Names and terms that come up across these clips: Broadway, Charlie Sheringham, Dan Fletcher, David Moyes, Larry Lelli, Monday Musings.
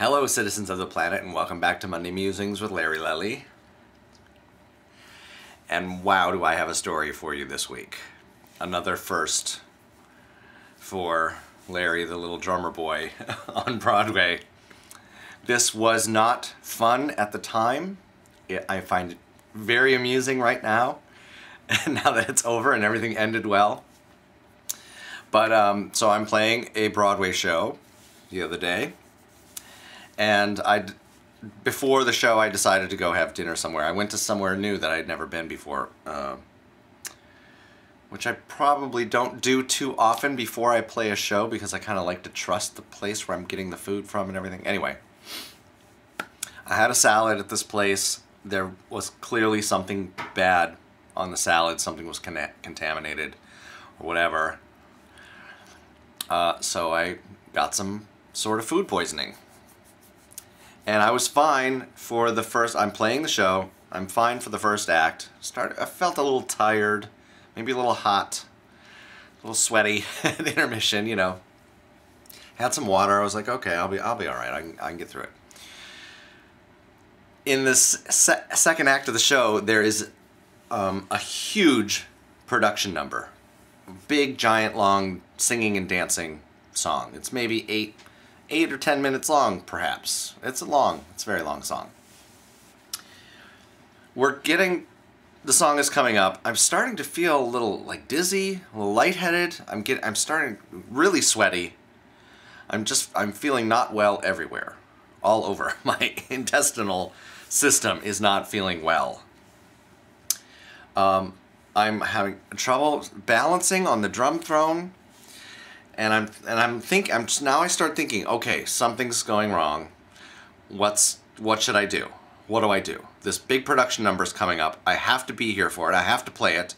Hello, citizens of the planet, and welcome back to Monday Musings with Larry Lelli. And wow, do I have a story for you this week. Another first for Larry, the little drummer boy on Broadway. This was not fun at the time. I find it very amusing right now, and now that it's over and everything ended well. But so I'm playing a Broadway show the other day. And before the show, I decided to go have dinner somewhere. I went to somewhere new that I'd never been before, which I probably don't do too often before I play a show because I kind of like to trust the place where I'm getting the food from and everything. Anyway, I had a salad at this place. There was clearly something bad on the salad. Something was contaminated or whatever. So I got some sort of food poisoning. And I was fine for the first, I'm playing the show, I'm fine for the first act. I felt a little tired, maybe a little hot, a little sweaty at intermission, you know. Had some water, I was like, okay, I'll be all right, I can get through it. In this second act of the show, there is a huge production number. Big, giant, long singing and dancing song. It's maybe eight or 10 minutes long, perhaps. It's a very long song. The song is coming up. I'm starting to feel a little like dizzy, a little lightheaded. I'm starting really sweaty. I'm feeling not well everywhere, all over. My intestinal system is not feeling well. I'm having trouble balancing on the drum throne. And now I start thinking, okay, something's going wrong. What should I do? What do I do? This big production number is coming up. I have to be here for it. I have to play it.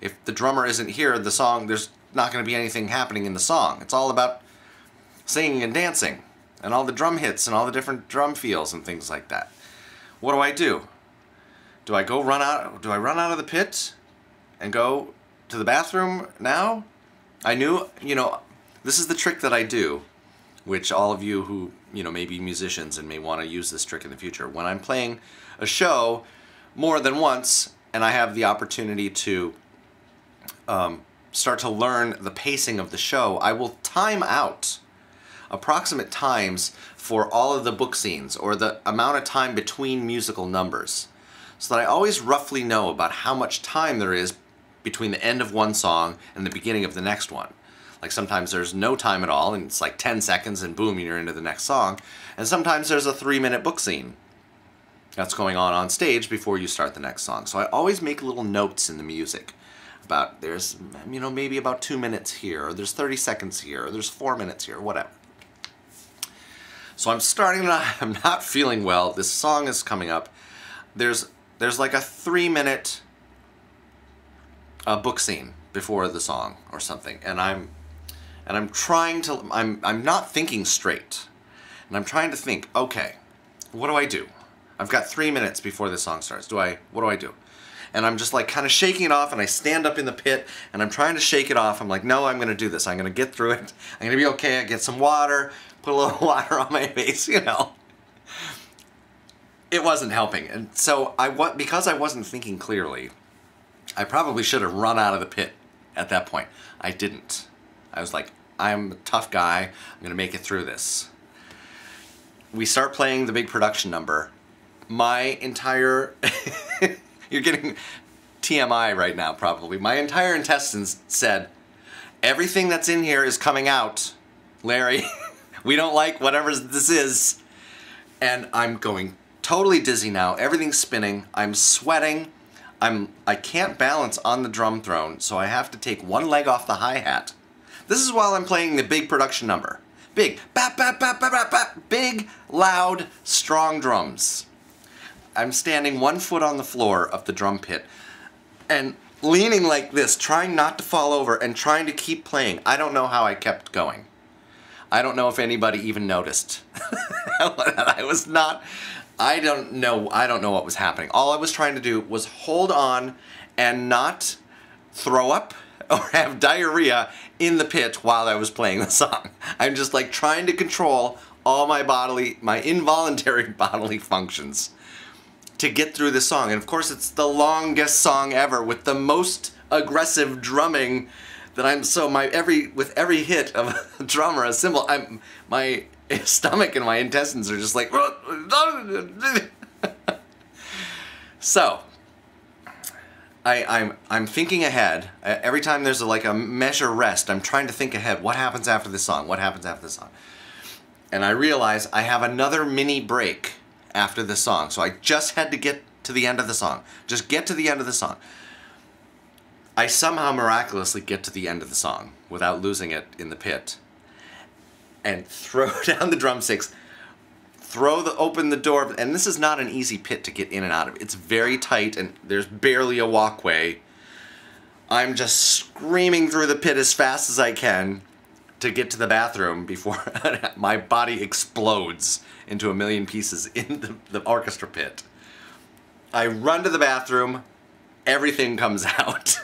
If the drummer isn't here, the song, there's not going to be anything happening in the song. It's all about singing and dancing and all the drum hits and all the different drum feels and things like that. What do I do? Do I go run out? Do I run out of the pit and go to the bathroom now? I knew, you know. This is the trick that I do, which all of you who, you know, may be musicians and may want to use this trick in the future. When I'm playing a show more than once and I have the opportunity to start to learn the pacing of the show, I will time out approximate times for all of the book scenes or the amount of time between musical numbers so that I always roughly know about how much time there is between the end of one song and the beginning of the next one. Like sometimes there's no time at all and it's like 10 seconds and boom, you're into the next song. And sometimes there's a 3-minute book scene that's going on stage before you start the next song. So I always make little notes in the music about there's, you know, maybe about 2 minutes here, or there's 30 seconds here, or there's 4 minutes here, whatever. So I'm not feeling well. This song is coming up. There's like a 3-minute book scene before the song or something. And I'm trying to, I'm not thinking straight. And I'm trying to think, okay, what do I do? I've got 3 minutes before this song starts. What do I do? And I'm just like kind of shaking it off, and I stand up in the pit and I'm trying to shake it off. I'm like, no, I'm gonna do this. I'm gonna get through it. I'm gonna be okay. I get some water, put a little water on my face, you know. It wasn't helping. And so because I wasn't thinking clearly, I probably should have run out of the pit at that point. I didn't. I was like, I'm a tough guy, I'm gonna make it through this. We start playing the big production number. My entire, you're getting TMI right now probably, my entire intestines said, everything that's in here is coming out, Larry. We don't like whatever this is. And I'm going totally dizzy now, everything's spinning, I'm sweating, I can't balance on the drum throne, so I have to take one leg off the hi-hat. This is while I'm playing the big production number. Big, bap, bap, bap, bap, bap, bap, big, loud, strong drums. I'm standing one foot on the floor of the drum pit and leaning like this, trying not to fall over and trying to keep playing. I don't know how I kept going. I don't know if anybody even noticed. I don't know what was happening. All I was trying to do was hold on and not throw up or have diarrhea in the pit while I was playing the song. I'm just like trying to control all my involuntary bodily functions to get through the song. And of course it's the longest song ever with the most aggressive drumming that I'm so with every hit of a drummer, a cymbal, my stomach and my intestines are just like so I'm thinking ahead. Every time there's a measure rest, I'm trying to think ahead. What happens after this song? What happens after this song? And I realize I have another mini break after this song. So I just had to get to the end of the song. Just get to the end of the song. I somehow miraculously get to the end of the song without losing it in the pit. And throw down the drumsticks. Open the door, and this is not an easy pit to get in and out of. It's very tight, and there's barely a walkway. I'm just screaming through the pit as fast as I can to get to the bathroom before my body explodes into a million pieces in the orchestra pit. I run to the bathroom, everything comes out.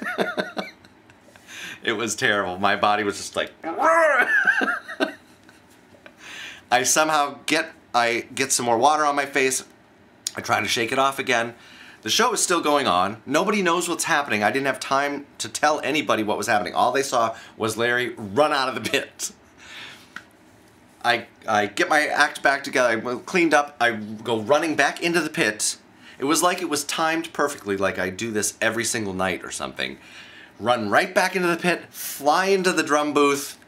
It was terrible. My body was just like... I somehow get some more water on my face. I try to shake it off again. The show is still going on. Nobody knows what's happening. I didn't have time to tell anybody what was happening. All they saw was Larry run out of the pit. I get my act back together. I cleaned up. I go running back into the pit. It was like it was timed perfectly, like I do this every single night or something. Run right back into the pit, fly into the drum booth,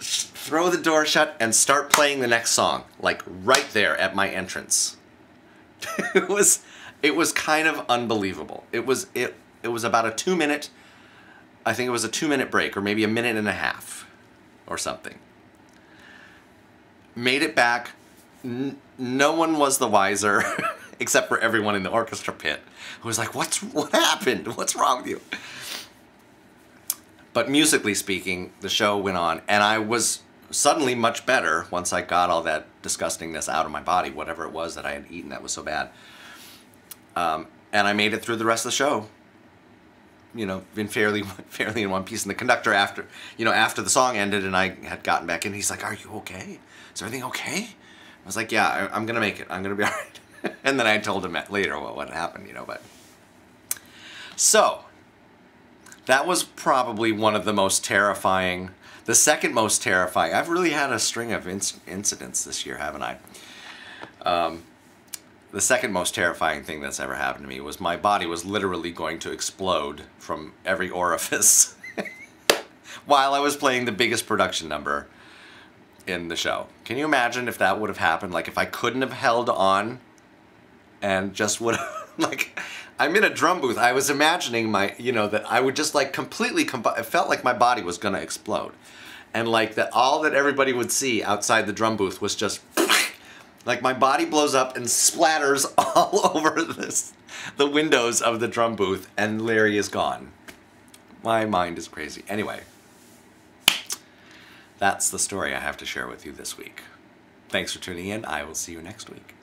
throw the door shut, and start playing the next song, like right there at my entrance. It was kind of unbelievable. It was about a 2 minute, I think it was a 2 minute break, or maybe a minute and a half or something. Made it back. No one was the wiser except for everyone in the orchestra pit who was like, what happened? What's wrong with you? But musically speaking, the show went on, and I was suddenly much better once I got all that disgustingness out of my body, whatever it was that I had eaten that was so bad. And I made it through the rest of the show, you know, been fairly in one piece. And the conductor, after the song ended and I had gotten back in, he's like, "Are you okay? Is everything okay?" I was like, "Yeah, I'm gonna make it. I'm gonna be all right." And then I told him later what happened, you know. But so that was probably one of the most terrifying. The second most terrifying. I've really had a string of incidents this year, haven't I? The second most terrifying thing that's ever happened to me was my body was literally going to explode from every orifice while I was playing the biggest production number in the show. Can you imagine if that would have happened? Like if I couldn't have held on and just would have, like, I'm in a drum booth. I was imagining that I would just like completely, it felt like my body was gonna explode. And like that all that everybody would see outside the drum booth was just like my body blows up and splatters all over the windows of the drum booth, and Larry is gone. My mind is crazy. Anyway, that's the story I have to share with you this week. Thanks for tuning in. I will see you next week.